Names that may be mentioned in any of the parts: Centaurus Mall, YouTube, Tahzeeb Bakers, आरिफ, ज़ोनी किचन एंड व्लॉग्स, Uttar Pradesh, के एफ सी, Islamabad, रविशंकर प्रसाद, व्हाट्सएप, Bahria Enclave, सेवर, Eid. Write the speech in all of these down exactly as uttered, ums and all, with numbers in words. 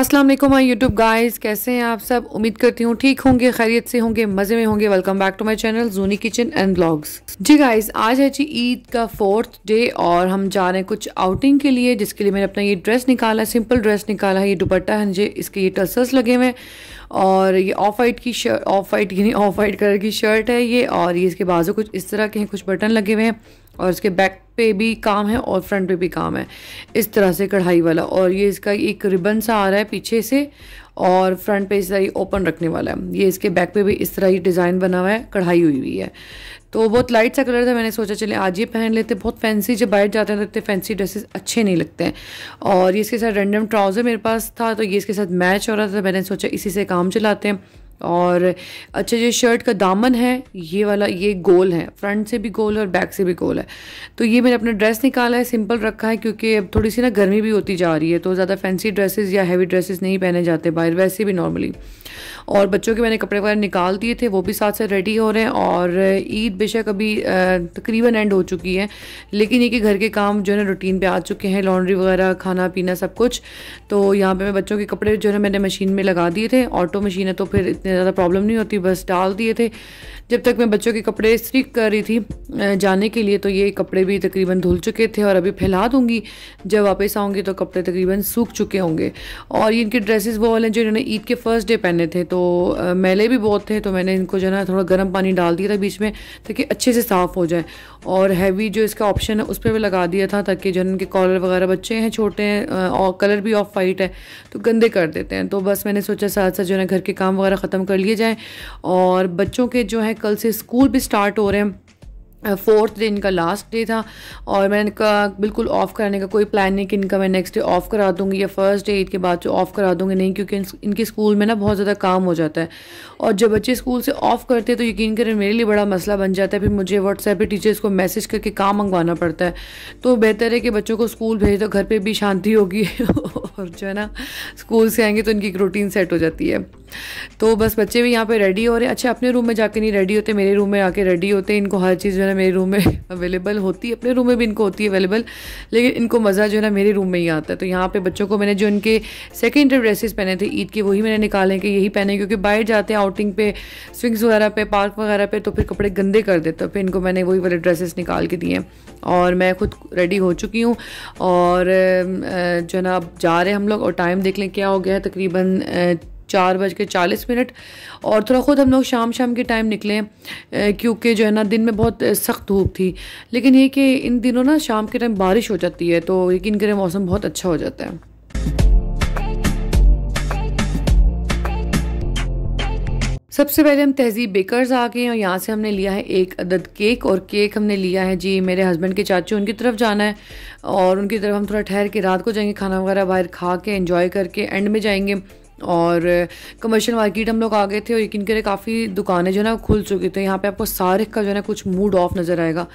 अस्सलाम वालेकुम my YouTube guys, कैसे हैं आप सब। उम्मीद करती हूँ ठीक होंगे, खैरियत से होंगे, मज़े में होंगे। Welcome back to my channel ज़ोनी किचन एंड व्लॉग्स। जी गाइस, आज है जी ईद का फोर्थ डे और हम जा रहे हैं कुछ आउटिंग के लिए, जिसके लिए मैंने अपना ये ड्रेस निकाला, सिंपल ड्रेस निकाला है। ये दुपट्टा है जी, इसके ये टसल्स लगे हुए हैं और ये ऑफ वाइट की शर्ट, ऑफ वाइट यानी ऑफ वाइट कलर की शर्ट है ये। और ये इसके बाजू कुछ इस तरह के हैं, कुछ बटन लगे हुए हैं और इसके बैक पे भी काम है और फ्रंट पे भी काम है, इस तरह से कढ़ाई वाला। और ये इसका एक रिबन सा आ रहा है पीछे से और फ्रंट पे इस तरह ये ओपन रखने वाला है। ये इसके बैक पे भी इस तरह ही डिज़ाइन बना हुआ है, कढ़ाई हुई हुई है। तो बहुत लाइट सा कलर था, मैंने सोचा चले आज ये पहन लेते। बहुत फैंसी, जब बाहर जाते हैं तो इतने फैंसी ड्रेसेस अच्छे नहीं लगते हैं। और ये इसके साथ रेंडम ट्राउज़र मेरे पास था तो ये इसके साथ मैच हो रहा था, मैंने सोचा इसी से काम चलाते हैं। और अच्छा, ये शर्ट का दामन है ये वाला, ये गोल है, फ्रंट से भी गोल है और बैक से भी गोल है। तो ये मैंने अपना ड्रेस निकाला है, सिंपल रखा है क्योंकि अब थोड़ी सी ना गर्मी भी होती जा रही है तो ज़्यादा फैंसी ड्रेसेस या हैवी ड्रेसेस नहीं पहने जाते बाहर, वैसे भी नॉर्मली। और बच्चों के मैंने कपड़े वगैरह निकाल दिए थे, वो भी साथ साथ रेडी हो रहे हैं। और ईद बेशक अभी तकरीबन एंड हो चुकी है, लेकिन ये कि घर के काम जो है ना रूटीन पे आ चुके हैं, लॉन्ड्री वगैरह, खाना पीना सब कुछ। तो यहाँ पे मैं बच्चों के कपड़े जो है मैंने मशीन में लगा दिए थे, ऑटो मशीन है तो फिर इतनी ज़्यादा प्रॉब्लम नहीं होती, बस डाल दिए थे। जब तक मैं बच्चों के कपड़े इस्त्री कर रही थी जाने के लिए तो ये कपड़े भी तकरीबन धुल चुके थे और अभी फैला दूँगी। जब वापस आऊँगी तो कपड़े तकरीबन सूख चुके होंगे। और इनके ड्रेसेस वो वाले जो इन्होंने ईद के फर्स्ट डे पहने थे तो मैले भी बहुत थे, तो मैंने इनको जो है ना थोड़ा गर्म पानी डाल दिया था बीच में ताकि अच्छे से साफ़ हो जाए। और हैवी जो इसका ऑप्शन है उस पर भी लगा दिया था ताकि जो इनके कॉलर वगैरह, बच्चे हैं छोटे हैं और कलर भी ऑफ वाइट है तो गंदे कर देते हैं। तो बस मैंने सोचा साथ साथ जो है घर के काम वगैरह ख़त्म कर लिए जाए। और बच्चों के जो है कल से स्कूल भी स्टार्ट हो रहे हैं, फोर्थ डे इनका लास्ट डे था और मैंने इनका बिल्कुल ऑफ़ कराने का कोई प्लान नहीं कि इनका मैं नेक्स्ट डे ऑफ़ करा दूँगी या फ़र्स्ट डे ईद के बाद जो ऑफ़ करा दूँगी, नहीं, क्योंकि इनके स्कूल में ना बहुत ज़्यादा काम हो जाता है। और जब बच्चे स्कूल से ऑफ़ करते हैं तो यकीन करें मेरे लिए बड़ा मसला बन जाता है, फिर मुझे व्हाट्सएप पर टीचर्स को मैसेज करके काम मंगवाना पड़ता है। तो बेहतर है कि बच्चों को स्कूल भेज दो, घर पर भी शांति होगी और जो है ना स्कूल से आएंगे तो इनकी एक रूटीन सेट हो जाती है। तो बस बच्चे भी यहाँ पे रेडी हो रहे हैं। अच्छा, अपने रूम में जाके नहीं रेडी होते, मेरे रूम में आके रेडी होते हैं। इनको हर चीज़ जो है ना मेरे रूम में अवेलेबल होती है, अपने रूम में भी इनको होती है अवेलेबल, लेकिन इनको मज़ा जो है ना मेरे रूम में ही आता है। तो यहाँ पे बच्चों को मैंने जो इनके सेकेंड ड्रेसेस पहने थे ईद के वही मैंने निकाले कि यही पहने, क्योंकि बाहर जाते हैं आउटिंग पे, स्विंग्स वगैरह पे, पार्क वगैरह पे तो फिर कपड़े गंदे कर देते, फिर इनको मैंने वही वाले ड्रेसेस निकाल के दिए। और मैं खुद रेडी हो चुकी हूँ और जो है ना अब जा रहे हैं हम लोग। और टाइम देख लें क्या हो गया है, तकरीबन चार बज के चालीस मिनट। और थोड़ा ख़ुद हम लोग शाम शाम के टाइम निकले क्योंकि जो है ना दिन में बहुत सख्त धूप थी, लेकिन ये कि इन दिनों ना शाम के टाइम बारिश हो जाती है तो यकीन करें मौसम बहुत अच्छा हो जाता है। सबसे पहले हम तहज़ीब बेकर्स आ गए और यहाँ से हमने लिया है एक अदद केक। और केक हमने लिया है जी, मेरे हस्बैंड के चाचू, उनकी तरफ जाना है और उनकी तरफ हम थोड़ा ठहर के रात को जाएंगे, खाना वगैरह बाहर खा के एंजॉय करके एंड में जाएंगे। और कमर्शियल मार्केट हम लोग आ गए थे और यकीन करें काफ़ी दुकानें जो है ना खुल चुकी थी। यहाँ पे आपको सारे का जो है ना कुछ मूड ऑफ नज़र आएगा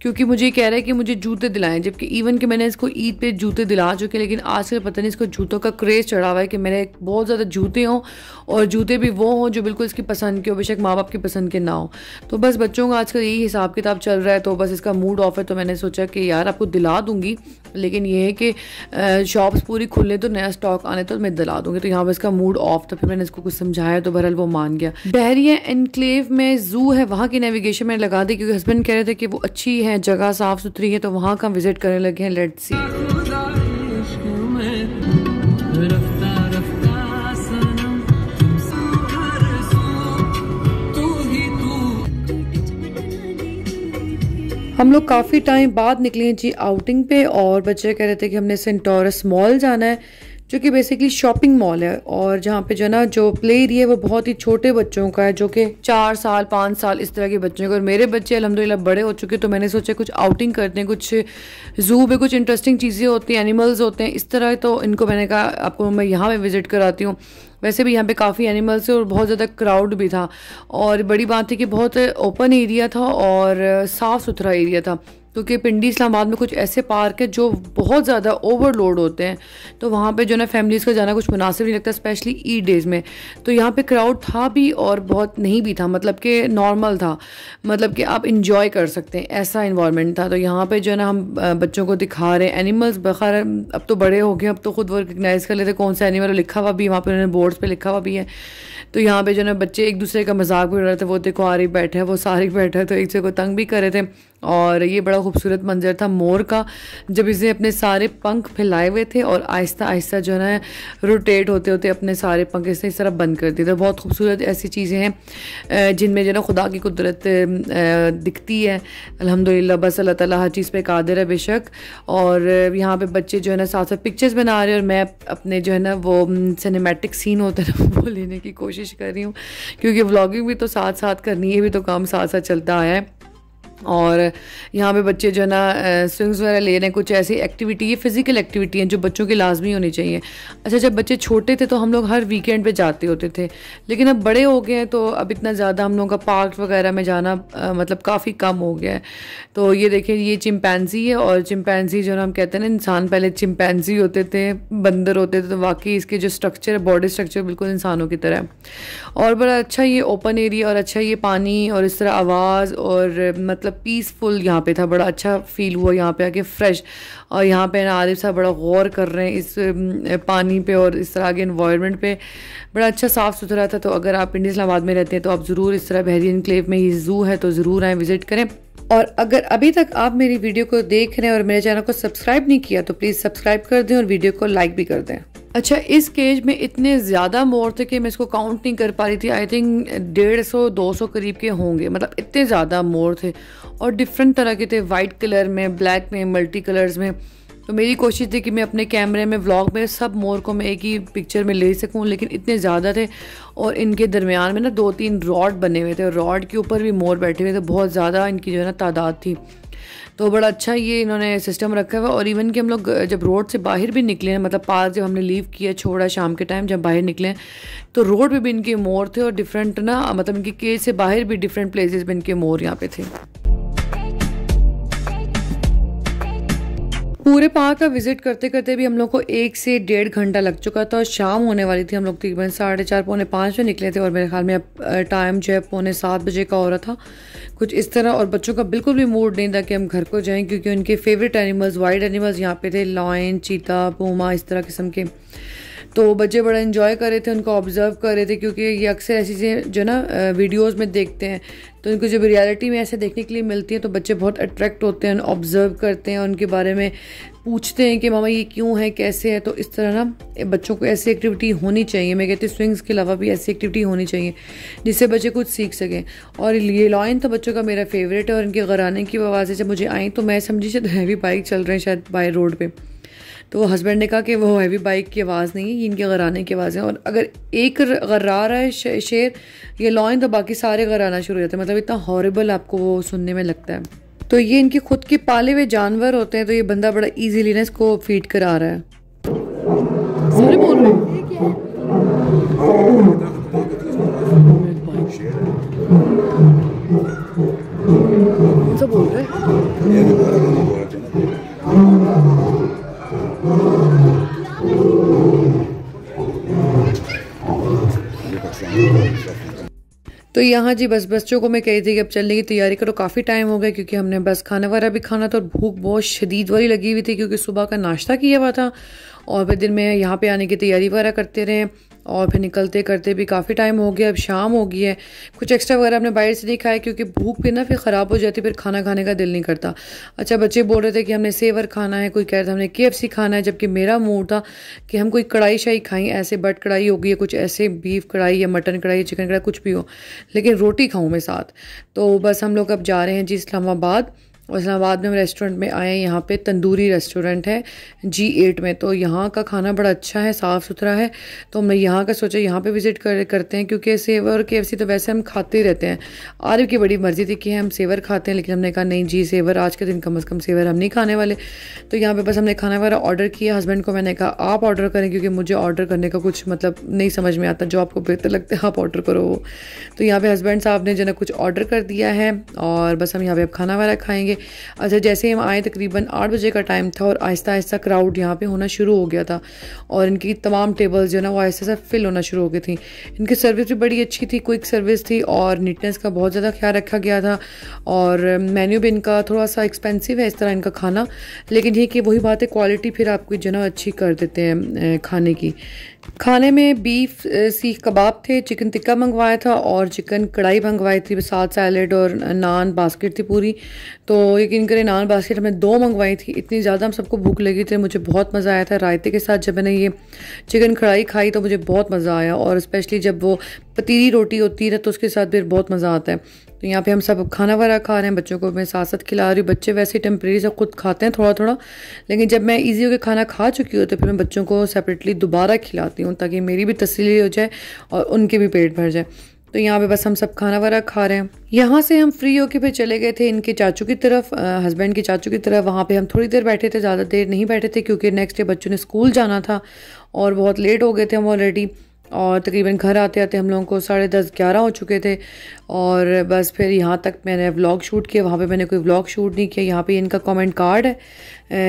क्योंकि मुझे कह रहा है कि मुझे जूते दिलाएं, जबकि इवन कि मैंने इसको ईद पे जूते दिला चुके, लेकिन आजकल पता नहीं इसको जूतों का क्रेज़ चढ़ा हुआ है कि मेरे बहुत ज़्यादा जूते हों और जूते भी वो हों जो बिल्कुल इसकी पसंद के हो, बेशक माँ बाप की पसंद के ना हो। तो बस बच्चों का आजकल यही हिसाब किताब चल रहा है, तो बस इसका मूड ऑफ है तो मैंने सोचा कि यार आपको दिला दूँगी, लेकिन यह है कि शॉप्स पूरी खुले तो नया स्टॉक आने तो मैं दिला दूँगी। तो यहाँ पर इसका मूड ऑफ था, फिर मैंने इसको कुछ समझाया तो बहरहाल वो मान गया। बहरिया एनक्लेव में ज़ू है, वहाँ की नेविगेशन मैंने लगा दी क्योंकि हस्बैंड कह रहे थे कि वो अच्छी है, जगह साफ सुथरी है, तो वहां का विजिट करने लगे हैं। Let's see. हम लोग काफी टाइम बाद निकले हैं जी आउटिंग पे और बच्चे कह रहे थे कि हमने सेंटोरस मॉल जाना है जो कि बेसिकली शॉपिंग मॉल है और जहाँ पे जो है ना जो प्ले एरिया है वो बहुत ही छोटे बच्चों का है, जो कि चार साल पाँच साल इस तरह के बच्चों का। और मेरे बच्चे अल्हम्दुलिल्लाह बड़े हो चुके, तो मैंने सोचा कुछ आउटिंग करते हैं, कुछ ज़ू पे कुछ इंटरेस्टिंग चीज़ें होती हैं, एनिमल्स होते हैं इस तरह। तो इनको मैंने कहा आपको मैं यहाँ पर विज़िट कराती हूँ। वैसे भी यहाँ पे काफ़ी एनिमल्स थे और बहुत ज़्यादा क्राउड भी था और बड़ी बात थी कि बहुत ओपन एरिया था और साफ़ सुथरा एरिया था, क्योंकि पिंडी इस्लामाबाद में कुछ ऐसे पार्क हैं जो बहुत ज़्यादा ओवरलोड होते हैं, तो वहाँ पे जो ना फैमिलीज़ का जाना कुछ मुनासिब नहीं लगता, स्पेशली ईद डेज़ में। तो यहाँ पे क्राउड था भी और बहुत नहीं भी था, मतलब कि नॉर्मल था, मतलब कि आप इंजॉय कर सकते हैं, ऐसा इन्वायरमेंट था। तो यहाँ पर जो है ना हम बच्चों को दिखा रहे हैं एनिमल्स, बखैर अब तो बड़े हो गए, अब तो खुद वो रिकगनाइज़ कर लेते कौन सा एनिमल, लिखा हुआ भी वहाँ पर उन्होंने बोर्ड्स पर लिखा हुआ भी है। तो यहाँ पर जो है बच्चे एक दूसरे का मजाक भी उड़ा रहे थे, वो देखो आरिफ बैठे हैं, वो सारिक बैठे हैं, तो एक दूसरे को तंग भी कर रहे थे। और ये बड़ा खूबसूरत मंजर था मोर का, जब इसने अपने सारे पंख फैलाए हुए थे और आहिस्ता आहिस्ता जो है ना रोटेट होते होते अपने सारे पंख इसने इस तरह बंद कर दिए थे। बहुत खूबसूरत ऐसी चीज़ें हैं जिनमें जो है ना खुदा की कुदरत दिखती है। अल्हम्दुलिल्लाह, बस अल्लाह ताला हर चीज़ पे कादिर है बेशक। और यहाँ पे बच्चे जो है ना साथ साथ पिक्चर्स बना रहे हैं और मैं अपने जो है ना वो सिनेमैटिक सीन होते हैं वो लेने की कोशिश कर रही हूँ, क्योंकि व्लॉगिंग भी तो साथ साथ करनी है, भी तो काम साथ साथ चलता आया है। और यहाँ पे बच्चे जो है ना स्विंग्स वगैरह ले रहे हैं, कुछ ऐसी एक्टिविटी, ये फिज़िकल एक्टिविटी हैं जो बच्चों की लाजमी होनी चाहिए। अच्छा, जब बच्चे छोटे थे तो हम लोग हर वीकेंड पे जाते होते थे, लेकिन अब बड़े हो गए हैं तो अब इतना ज़्यादा हम लोगों का पार्क वगैरह में जाना आ, मतलब काफ़ी कम हो गया है। तो ये देखें, ये चिंपैंजी है, और चिंपैंजी जो है हम कहते हैं ना, इंसान पहले चिंपैंजी होते थे, बंदर होते थे, तो वाकई इसके जो स्ट्रक्चर है, बॉडी स्ट्रक्चर बिल्कुल इंसानों की तरह। और बड़ा अच्छा ये ओपन एरिया, और अच्छा ये पानी, और इस तरह आवाज़, और मतलब पीसफुल यहाँ पे था, बड़ा अच्छा फील हुआ यहाँ पे आके, फ्रेश। और यहाँ पे ना आरिफ साहब बड़ा गौर कर रहे हैं इस पानी पे और इस तरह के इन्वायरमेंट पे, बड़ा अच्छा साफ़ सुथरा था। तो अगर आप पिंडी इस्लामाबाद में रहते हैं तो आप ज़रूर इस तरह बहरिया एनक्लेव में, ये ज़ू है तो ज़रूर आएँ, विज़िट करें। और अगर अभी तक आप मेरी वीडियो को देख रहे हैं और मेरे चैनल को सब्सक्राइब नहीं किया तो प्लीज़ सब्सक्राइब कर दें और वीडियो को लाइक भी कर दें। अच्छा, इस केज में इतने ज़्यादा मोर थे कि मैं इसको काउंट नहीं कर पा रही थी, आई थिंक डेढ़ सौ दो सौ करीब के होंगे, मतलब इतने ज़्यादा मोर थे और डिफरेंट तरह के थे, वाइट कलर में, ब्लैक में, मल्टी कलर्स में। तो मेरी कोशिश थी कि मैं अपने कैमरे में, व्लॉग में सब मोर को मैं एक ही पिक्चर में ले सकूं, लेकिन इतने ज़्यादा थे और इनके दरमियान में ना दो तीन रॉड बने हुए थे और रॉड के ऊपर भी मोर बैठे हुए थे, बहुत ज़्यादा इनकी जो है ना तादाद थी। तो बड़ा अच्छा ये इन्होंने सिस्टम रखा हुआ। और इवन कि हम लोग जब रोड से बाहर भी निकले हैं, मतलब पार्क जब हमने लीव किया, छोड़ा शाम के टाइम जब बाहर निकले, तो रोड पे भी इनके मोर थे और डिफरेंट ना, मतलब इनके केज से बाहर भी डिफरेंट प्लेसेस पे इनके मोर यहाँ पे थे। पूरे पार्क का विज़िट करते करते भी हम लोग को एक से डेढ़ घंटा लग चुका था और शाम होने वाली थी। हम लोग तकरीबन साढ़े चार पौने पाँच में निकले थे और मेरे ख्याल में अब टाइम जो है पौने सात बजे का हो रहा था, कुछ इस तरह। और बच्चों का बिल्कुल भी मूड नहीं था कि हम घर को जाएं, क्योंकि उनके फेवरेट एनिमल्स, वाइल्ड एनिमल्स यहाँ पे थे, लायन, चीता, पूमा, इस तरह किस्म के। तो बच्चे बड़ा इन्जॉय कर रहे थे, उनको ऑब्जर्व कर रहे थे, क्योंकि ये अक्सर ऐसी चीज़ें जो ना वीडियोस में देखते हैं तो इनको जब रियलिटी में ऐसे देखने के लिए मिलती है तो बच्चे बहुत अट्रैक्ट होते हैं, ऑब्जर्व करते हैं, उनके बारे में पूछते हैं कि मामा ये क्यों है, कैसे है। तो इस तरह ना बच्चों को ऐसी एक्टिविटी होनी चाहिए, मैं कहती हूँ स्विंग्स के अलावा भी ऐसी एक्टिविटी होनी चाहिए जिससे बच्चे कुछ सीख सकें। और ये लायन तो बच्चों का मेरा फेवरेट है और इनके घराने की आवाज़ें जब मुझे आई तो मैं समझी शायद हैवी बाइक चल रहे हैं शायद बाय रोड पर, तो हस्बैंड ने कहा कि वो हैवी बाइक की आवाज़ नहीं है, ये इनके घराने की आवाज़ है। और अगर एक गर्रा रहा है शेर ये लॉइन तो बाकी सारे घराना शुरू हो जाते हैं, मतलब इतना हॉरेबल आपको वो सुनने में लगता है। तो ये इनके खुद के पाले हुए जानवर होते हैं, तो ये बंदा बड़ा ईजीली ना इसको फीड करा रहा है। बोल रहे तो यहाँ जी बस बच्चों को मैं कही थी कि अब चलने की तैयारी करो, काफ़ी टाइम हो गया क्योंकि हमने बस खाना वगैरह भी खाना था और भूख बहुत शदीद वाली लगी हुई थी क्योंकि सुबह का नाश्ता किया हुआ था और फिर दिन में यहाँ पे आने की तैयारी वगैरह करते रहे और फिर निकलते करते भी काफ़ी टाइम हो गया। अब शाम हो गई है, कुछ एक्स्ट्रा वगैरह अपने बाहर से नहीं खाया क्योंकि भूख भी ना फिर ख़राब हो जाती, फिर खाना खाने का दिल नहीं करता। अच्छा, बच्चे बोल रहे थे कि हमने सेवर खाना है, कोई कह रहा था हमने के एफ सी खाना है, जबकि मेरा मूड था कि हम कोई कढ़ाई शाही खाएं, ऐसे बट कढ़ाई हो गई है, कुछ ऐसे बीफ कढ़ाई या मटन कढ़ाई, चिकन कढ़ाई, कुछ भी हो, लेकिन रोटी खाऊँ मैं साथ। तो बस हम लोग अब जा रहे हैं जी इस्लामाबाद, और इस्लामाबाद में हम रेस्टोरेंट में आए हैं, यहाँ पे तंदूरी रेस्टोरेंट है जी एट में। तो यहाँ का खाना बड़ा अच्छा है, साफ़ सुथरा है, तो हमने यहाँ का सोचा यहाँ पे विज़िट कर करते हैं क्योंकि सेवर और के एफ सी तो वैसे हम खाते ही रहते हैं। आरिफ की बड़ी मर्जी थी कि हम सेवर खाते हैं, लेकिन हमने कहा नहीं जी सेवर आज के दिन कम अज़ कम सेवर हम नहीं खाने वाले। तो यहाँ पर बस हमने खाना वगैरह ऑर्डर किया, हस्बैंड को मैंने कहा आप ऑर्डर करें क्योंकि मुझे ऑर्डर करने का कुछ मतलब नहीं समझ में आता, जो आपको बेहतर लगता है आप ऑर्डर करो वो। तो यहाँ पर हस्बैंड साहब ने जो ना कुछ ऑर्डर कर दिया है और बस हम यहाँ पर अब खाना वगैरह खाएँगे। अच्छा जैसे हम आए तकरीबन आठ बजे का टाइम था और आहिस्ता आहिस्ता क्राउड यहाँ पे होना शुरू हो गया था और इनकी तमाम टेबल्स जो है ना वो आहिस्ता आहिस्ता फिल होना शुरू हो गई थी। इनकी सर्विस भी बड़ी अच्छी थी, क्विक सर्विस थी और नीटनेस का बहुत ज़्यादा ख्याल रखा गया था और मेन्यू भी इनका थोड़ा सा एक्सपेंसिव है इस तरह इनका खाना, लेकिन ये कि वही बात है क्वालिटी फिर आपकी जो ना अच्छी कर देते हैं खाने की। खाने में बीफ सीख कबाब थे, चिकन टिक्का मंगवाया था और चिकन कढ़ाई मंगवाई थी, साथ सैलेड और नान बास्केट थी पूरी। तो यकीन करें नान बास्केट हमने दो मंगवाई थी, इतनी ज़्यादा हम सबको भूख लगी थी। मुझे बहुत मज़ा आया था रायते के साथ, जब मैंने ये चिकन कढ़ाई खाई तो मुझे बहुत मज़ा आया और स्पेशली जब वो पतीली रोटी होती है ना तो उसके साथ फिर बहुत मज़ा आता है। तो यहाँ पे हम सब खाना वगैरह खा रहे हैं, बच्चों को मैं साथ साथ खिला रही हूँ। बच्चे वैसे टेम्प्रेरी से खुद खाते हैं थोड़ा थोड़ा, लेकिन जब मैं ईजी होकर खाना खा चुकी हूँ तो फिर मैं बच्चों को सेपरेटली दोबारा खिलाती हूँ ताकि मेरी भी तसल्ली हो जाए और उनके भी पेट भर जाए। तो यहाँ पे बस हम सब खाना वगैरह खा रहे हैं। यहाँ से हम फ्री होके फिर चले गए थे इनके चाचू की तरफ, हस्बैंड के चाचू की तरफ। वहाँ पे हम थोड़ी देर बैठे थे, ज़्यादा देर नहीं बैठे थे क्योंकि नेक्स्ट डे बच्चों ने स्कूल जाना था और बहुत लेट हो गए थे हम ऑलरेडी और तकरीबन घर आते आते हम लोगों को साढ़े दस ग्यारह हो चुके थे। और बस फिर यहाँ तक मैंने व्लॉग शूट किया, वहाँ पे मैंने कोई व्लॉग शूट नहीं किया। यहाँ पे इनका कमेंट कार्ड है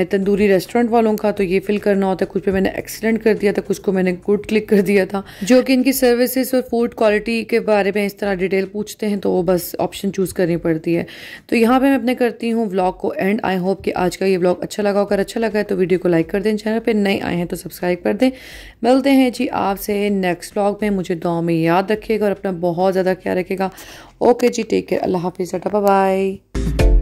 तंदूरी रेस्टोरेंट वालों का, तो ये फिल करना होता है। कुछ पे मैंने एक्सीलेंट कर दिया था, कुछ को मैंने गुड क्लिक कर दिया था, जो कि इनकी सर्विसेज और फूड क्वालिटी के बारे में इस तरह डिटेल पूछते हैं तो बस ऑप्शन चूज़ करनी पड़ती है। तो यहाँ पर मैं अपने करती हूँ व्लॉग को एंड। आई होप कि आज का ये व्लॉग अच्छा लगा होगा। अच्छा लगा है तो वीडियो को लाइक कर दें, चैनल पर नए आए हैं तो सब्सक्राइब कर दें। मिलते हैं जी आपसे नेक्स्ट व्लॉग में। मुझे दुआ में याद रखिएगा और अपना बहुत ज़्यादा ख्याल रखिएगा। ओके जी, टेक केयर, अल्लाह हाफिज़, टाटा बाय।